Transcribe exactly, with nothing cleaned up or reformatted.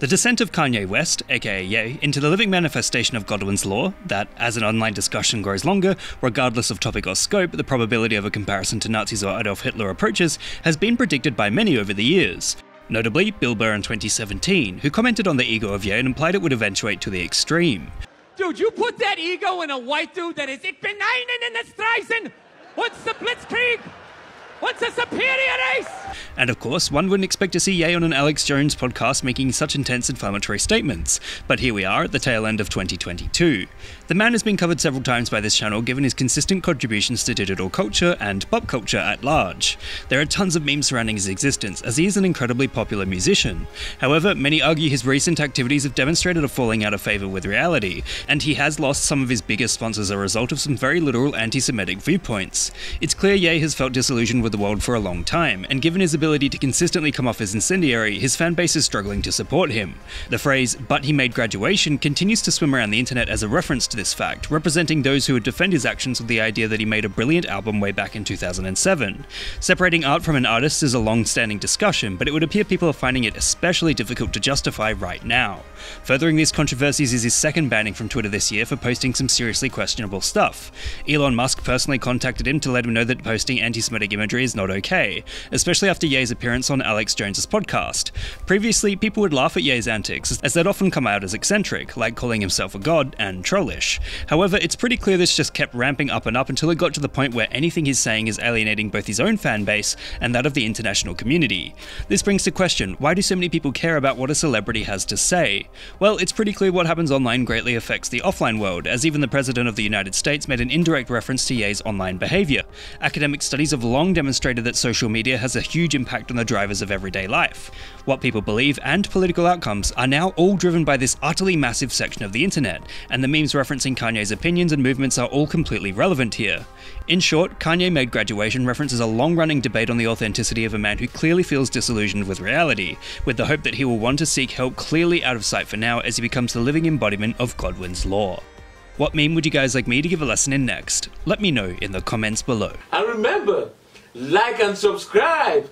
The descent of Kanye West, aka Ye, into the living manifestation of Godwin's Law, that, as an online discussion grows longer, regardless of topic or scope, the probability of a comparison to Nazis or Adolf Hitler approaches, has been predicted by many over the years. Notably, Bill Burr in twenty seventeen, who commented on the ego of Ye and implied it would eventuate to the extreme. Dude, you put that ego in a white dude that is ich bin einen in das Dreisen, what's the Blitzkrieg? What's a superior race? And of course, one wouldn't expect to see Ye on an Alex Jones podcast making such intense inflammatory statements, but here we are at the tail end of twenty twenty-two. The man has been covered several times by this channel given his consistent contributions to digital culture and pop culture at large. There are tons of memes surrounding his existence, as he is an incredibly popular musician. However, many argue his recent activities have demonstrated a falling out of favour with reality, and he has lost some of his biggest sponsors as a result of some very literal anti-Semitic viewpoints. It's clear Ye has felt disillusioned with the world for a long time, and given his ability to consistently come off as incendiary, his fanbase is struggling to support him. The phrase, "but he made Graduation," continues to swim around the internet as a reference to this fact, representing those who would defend his actions with the idea that he made a brilliant album way back in two thousand seven. Separating art from an artist is a long-standing discussion, but it would appear people are finding it especially difficult to justify right now. Furthering these controversies is his second banning from Twitter this year for posting some seriously questionable stuff. Elon Musk personally contacted him to let him know that posting anti-Semitic imagery is not okay, especially after Ye's appearance on Alex Jones' podcast. Previously, people would laugh at Ye's antics, as they'd often come out as eccentric, like calling himself a god and trollish. However, it's pretty clear this just kept ramping up and up until it got to the point where anything he's saying is alienating both his own fan base and that of the international community. This brings to question, why do so many people care about what a celebrity has to say? Well, it's pretty clear what happens online greatly affects the offline world, as even the President of the United States made an indirect reference to Ye's online behaviour. Academic studies have long demonstrated demonstrated that social media has a huge impact on the drivers of everyday life. What people believe and political outcomes are now all driven by this utterly massive section of the internet, and the memes referencing Kanye's opinions and movements are all completely relevant here. In short, Kanye made Graduation references a long-running debate on the authenticity of a man who clearly feels disillusioned with reality, with the hope that he will want to seek help clearly out of sight for now as he becomes the living embodiment of Godwin's Law. What meme would you guys like me to give a lesson in next? Let me know in the comments below. I remember! Like and subscribe!